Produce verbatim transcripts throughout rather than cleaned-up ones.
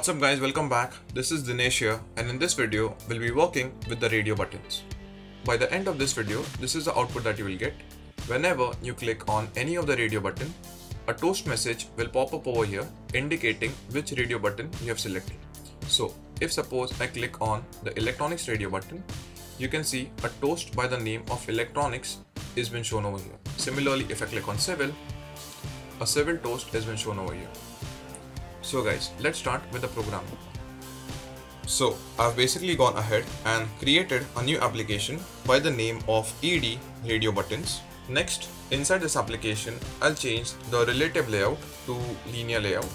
What's up guys, welcome back. This is Dinesh here, and in this video we'll be working with the radio buttons. By the end of this video, this is the output that you will get. Whenever you click on any of the radio button, a toast message will pop up over here indicating which radio button you have selected. So if suppose I click on the electronics radio button, you can see a toast by the name of electronics is been shown over here. Similarly, if I click on civil, a civil toast has been shown over here. So guys, let's start with the program. So I've basically gone ahead and created a new application by the name of E D Radio Buttons. Next, inside this application, I'll change the relative layout to linear layout.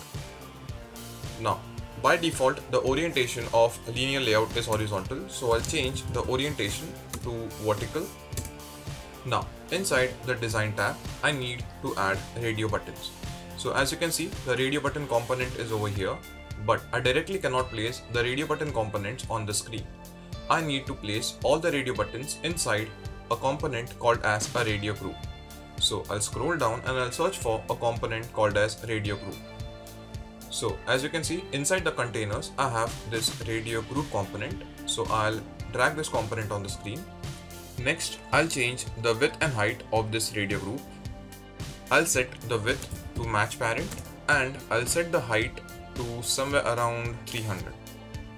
Now, by default, the orientation of linear layout is horizontal, so I'll change the orientation to vertical. Now, inside the design tab, I need to add radio buttons. So as you can see, the radio button component is over here, but I directly cannot place the radio button components on the screen. I need to place all the radio buttons inside a component called as a radio group. So I'll scroll down and I'll search for a component called as radio group. So as you can see, inside the containers, I have this radio group component. So I'll drag this component on the screen. Next, I'll change the width and height of this radio group. I'll set the width to match parent and I'll set the height to somewhere around three hundred.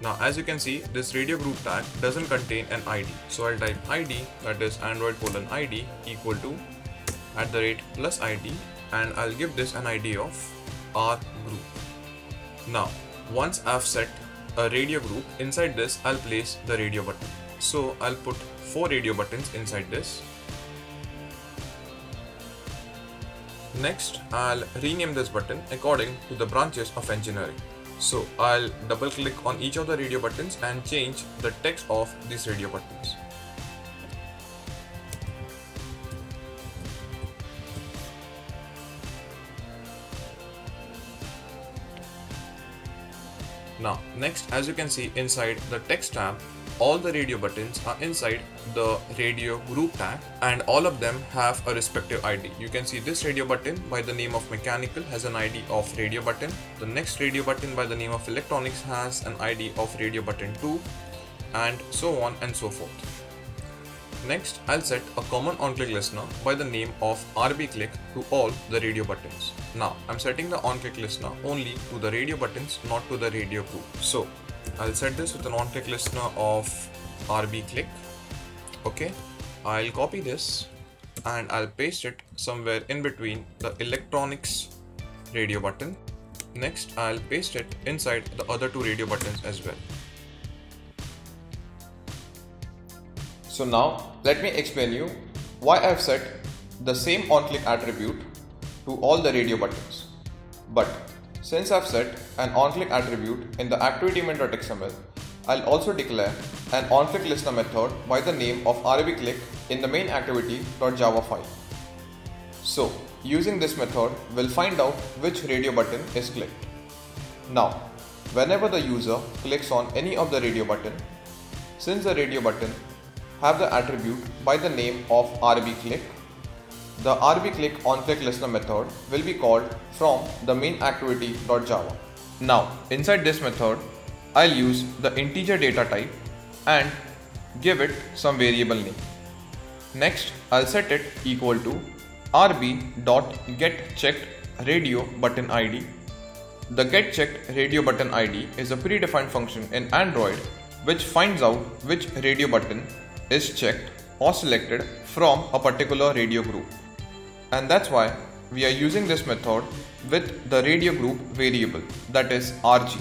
Now as you can see, this radio group tag doesn't contain an I D. So I'll type I D, that is android colon I D equal to at the rate plus I D, and I'll give this an I D of R group. Now once I've set a radio group, inside this I'll place the radio button. So I'll put four radio buttons inside this. Next, I'll rename this button according to the branches of engineering. So I'll double click on each of the radio buttons and change the text of these radio buttons. Now next, as you can see, inside the text tab, all the radio buttons are inside the radio group tag and all of them have a respective I D. You can see this radio button by the name of mechanical has an I D of radio button. The next radio button by the name of electronics has an I D of radio button two, and so on and so forth. Next, I'll set a common on-click listener by the name of R B click to all the radio buttons. Now I'm setting the on-click listener only to the radio buttons, not to the radio group. So I'll set this with an on-click listener of R B click. Okay, I'll copy this and I'll paste it somewhere in between the electronics radio button. Next, I'll paste it inside the other two radio buttons as well. So now let me explain you why I've set the same on-click attribute to all the radio buttons. But since I've set an on-click attribute in the activity main dot X M L, I'll also declare an on-click listener method by the name of R B click in the main activity dot java file. So using this method, we'll find out which radio button is clicked. Now, whenever the user clicks on any of the radio button, since the radio button have the attribute by the name of R B click, the R B click on-click listener method will be called from the main activity dot java. Now inside this method, I'll use the integer data type and give it some variable name. Next, I'll set it equal to R B dot get checked radio button I D. The get checked radio button I D is a predefined function in Android which finds out which radio button is checked or selected from a particular radio group, and that's why we are using this method with the radio group variable, that is R G.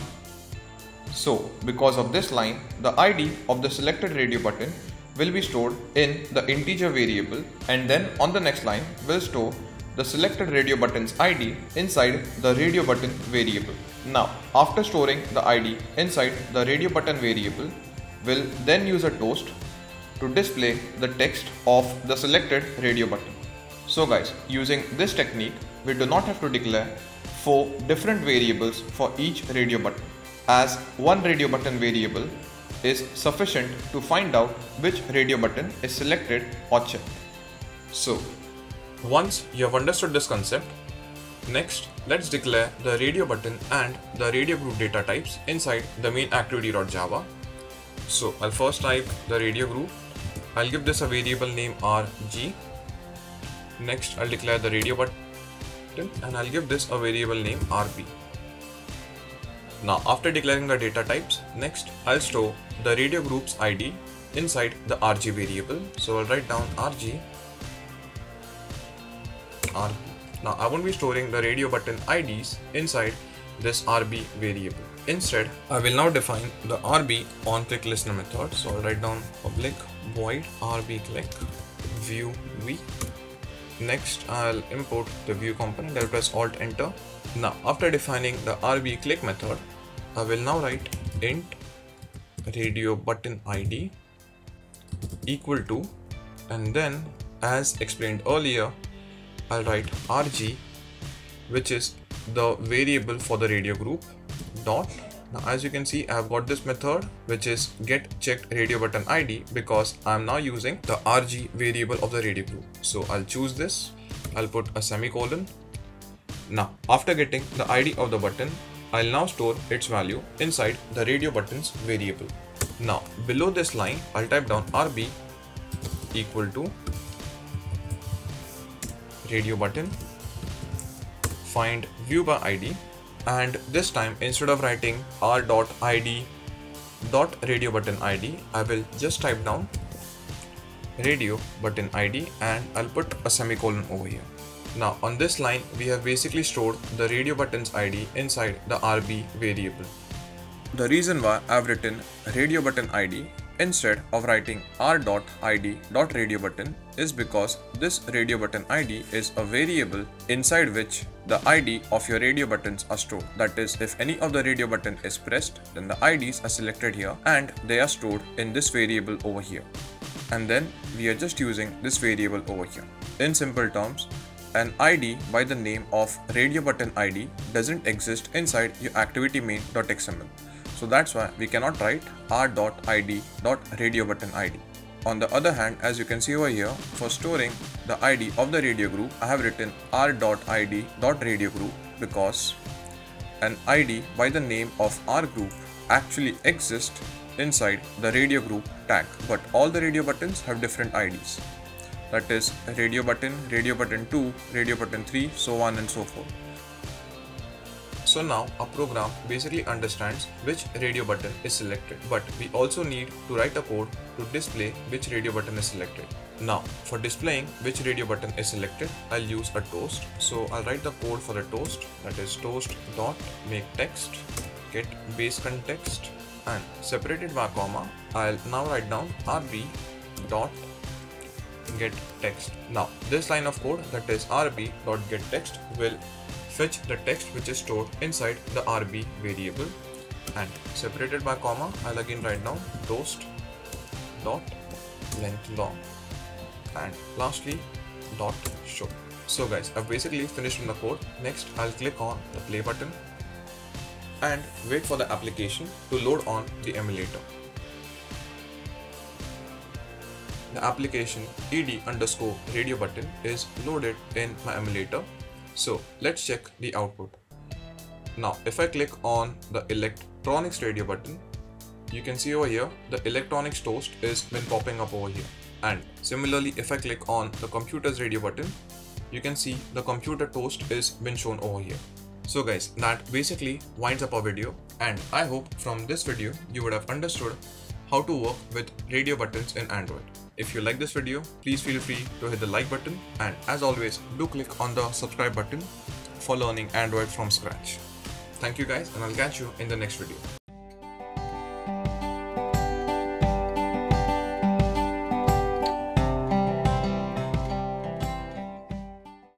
So because of this line, the I D of the selected radio button will be stored in the integer variable, and then on the next line we'll store the selected radio button's I D inside the radio button variable. Now after storing the I D inside the radio button variable, we'll then use a toast to display the text of the selected radio button. So guys, using this technique, we do not have to declare four different variables for each radio button, as one radio button variable is sufficient to find out which radio button is selected or checked. So once you have understood this concept, Next, let's declare the radio button and the radio group data types inside the main activity.java. So I'll first type the radio group. I'll give this a variable name R G. Next, I'll declare the radio button and I'll give this a variable name R B. Now, after declaring the data types, next I'll store the radio group's I D inside the R G variable. So I'll write down R G. R B. Now I won't be storing the radio button I Ds inside this R B variable. Instead, I will now define the R B onClickListener method. So I'll write down public void rbClick view v. Next, I'll import the view component. I'll press Alt Enter. Now, after defining the rbClick method, I will now write int radio button I D equal to, and then as explained earlier, I'll write R G, which is the variable for the radio group, dot. Now as you can see, I've got this method which is getCheckedRadioButtonID because I'm now using the R G variable of the radio group. So I'll choose this, I'll put a semicolon. Now after getting the I D of the button, I'll now store its value inside the radio buttons variable. Now below this line, I'll type down R B equal to radio button find view by I D, and this time instead of writing r dot id dot radio button I D, I will just type down radio button I D and I'll put a semicolon over here. Now on this line, we have basically stored the radio button's I D inside the R B variable. The reason why I've written radio button I D instead of writing r dot id dot radio button is because this radio button I D is a variable inside which the I D of your radio buttons are stored. That is, if any of the radio button is pressed, then the I Ds are selected here and they are stored in this variable over here. And then we are just using this variable over here. In simple terms, an I D by the name of radio button I D doesn't exist inside your activity main.xml. So that's why we cannot write r dot id dot radio button I D. On the other hand, as you can see over here, for storing the I D of the radio group, I have written r dot id dot radio group because an I D by the name of R group actually exists inside the radio group tag. But all the radio buttons have different I Ds. That is radio button, radio button two, radio button three, so on and so forth. So now our program basically understands which radio button is selected, but we also need to write a code to display which radio button is selected. Now for displaying which radio button is selected, I'll use a toast. So I'll write the code for the toast, that is toast.makeText, getBaseContext, and separated by comma, I'll now write down r b dot get text. Now this line of code, that is r b dot get text, will fetch the text which is stored inside the R B variable, and separated by comma, I'll again write down toast dot length long, and lastly dot show. So guys, I've basically finished in the code. Next, I'll click on the play button and wait for the application to load on the emulator. The application ed underscore radio button is loaded in my emulator. So let's check the output. Now if I click on the electronics radio button, you can see over here the electronics toast is been popping up over here. And similarly, if I click on the computers radio button, you can see the computer toast is been shown over here. So guys, that basically winds up our video, and I hope from this video you would have understood how to work with radio buttons in Android. If you like this video, please feel free to hit the like button, and as always, do click on the subscribe button for learning Android from scratch. Thank you guys, and I'll catch you in the next video.